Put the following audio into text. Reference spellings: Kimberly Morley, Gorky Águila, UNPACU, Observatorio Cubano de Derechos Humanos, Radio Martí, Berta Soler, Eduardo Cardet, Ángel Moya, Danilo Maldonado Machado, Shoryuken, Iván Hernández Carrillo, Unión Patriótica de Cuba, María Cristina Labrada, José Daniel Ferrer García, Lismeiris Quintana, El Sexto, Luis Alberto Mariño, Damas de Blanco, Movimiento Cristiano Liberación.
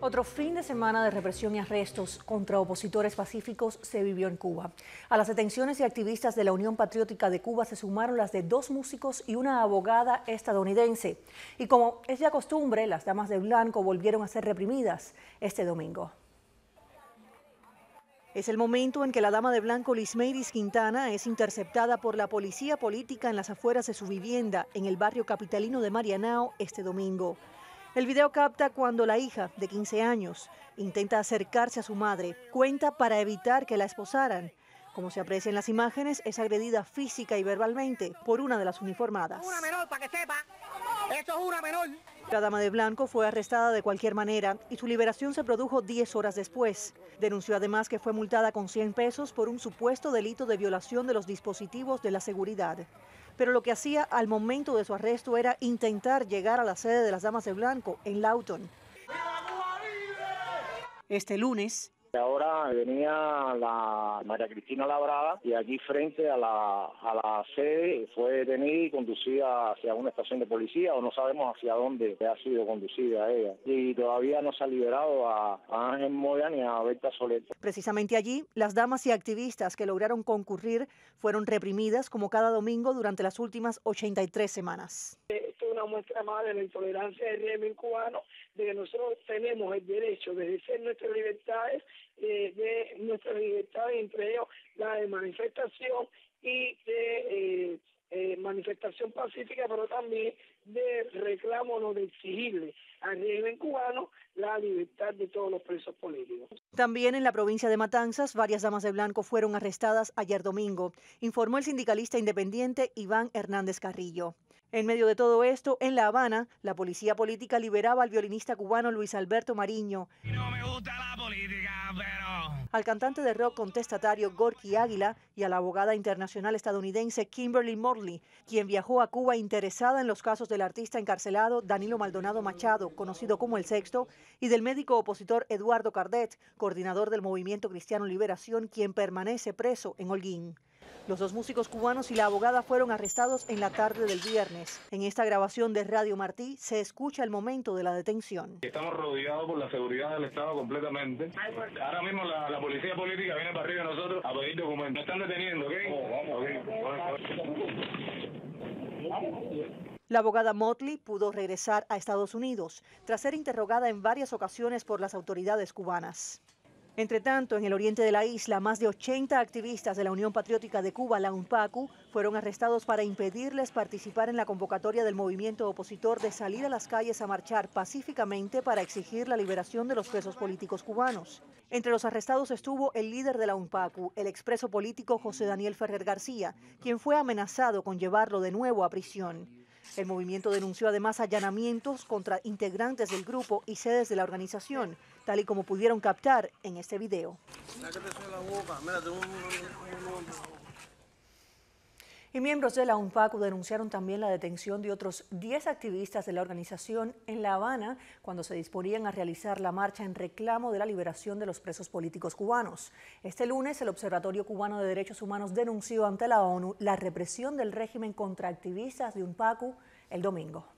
Otro fin de semana de represión y arrestos contra opositores pacíficos se vivió en Cuba. A las detenciones y activistas de la Unión Patriótica de Cuba se sumaron las de dos músicos y una abogada estadounidense. Y como es ya costumbre, las Damas de Blanco volvieron a ser reprimidas este domingo. Es el momento en que la Dama de Blanco Lismeiris Quintana es interceptada por la policía política en las afueras de su vivienda, en el barrio capitalino de Marianao, este domingo. El video capta cuando la hija, de 15 años, intenta acercarse a su madre, cuenta para evitar que la esposaran. Como se aprecia en las imágenes, es agredida física y verbalmente por una de las uniformadas. Una menor, para que sepa, esto es una menor. La Dama de Blanco fue arrestada de cualquier manera y su liberación se produjo 10 horas después. Denunció además que fue multada con 100 pesos por un supuesto delito de violación de los dispositivos de la seguridad. Pero lo que hacía al momento de su arresto era intentar llegar a la sede de las Damas de Blanco en Lawton. Este lunes... Ahora venía la María Cristina Labrada y aquí frente a la sede fue detenida y conducida hacia una estación de policía o no sabemos hacia dónde ha sido conducida ella. Y todavía no se ha liberado a Ángel Moya ni a Berta Soler. Precisamente allí, las damas y activistas que lograron concurrir fueron reprimidas como cada domingo durante las últimas 83 semanas. Esto es una muestra más de la intolerancia del régimen cubano, de que nosotros tenemos el derecho de ejercer nuestras libertades, de nuestras libertades, entre ellos la de manifestación y de manifestación pacífica, pero también de reclamo, no de exigirle al régimen cubano la libertad de todos los presos políticos. También en la provincia de Matanzas, varias damas de blanco fueron arrestadas ayer domingo, informó el sindicalista independiente Iván Hernández Carrillo. En medio de todo esto, en La Habana, la policía política liberaba al violinista cubano Luis Alberto Mariño. No me gusta la política, pero... Al cantante de rock contestatario Gorky Águila y a la abogada internacional estadounidense Kimberly Morley, quien viajó a Cuba interesada en los casos del artista encarcelado Danilo Maldonado Machado, conocido como El Sexto, y del médico opositor Eduardo Cardet, coordinador del Movimiento Cristiano Liberación, quien permanece preso en Holguín. Los dos músicos cubanos y la abogada fueron arrestados en la tarde del viernes. En esta grabación de Radio Martí se escucha el momento de la detención. Estamos rodeados por la seguridad del Estado completamente. Ahora mismo la policía política viene para arriba de nosotros a pedir documentos. Nos están deteniendo, ¿ok? Vamos. La abogada Motley pudo regresar a Estados Unidos tras ser interrogada en varias ocasiones por las autoridades cubanas. Entre tanto, en el oriente de la isla, más de 80 activistas de la Unión Patriótica de Cuba, la UNPACU, fueron arrestados para impedirles participar en la convocatoria del movimiento opositor de salir a las calles a marchar pacíficamente para exigir la liberación de los presos políticos cubanos. Entre los arrestados estuvo el líder de la UNPACU, el expreso político José Daniel Ferrer García, quien fue amenazado con llevarlo de nuevo a prisión. El movimiento denunció además allanamientos contra integrantes del grupo y sedes de la organización, tal y como pudieron captar en este video. Y miembros de la UNPACU denunciaron también la detención de otros 10 activistas de la organización en La Habana cuando se disponían a realizar la marcha en reclamo de la liberación de los presos políticos cubanos. Este lunes, el Observatorio Cubano de Derechos Humanos denunció ante la ONU la represión del régimen contra activistas de UNPACU el domingo.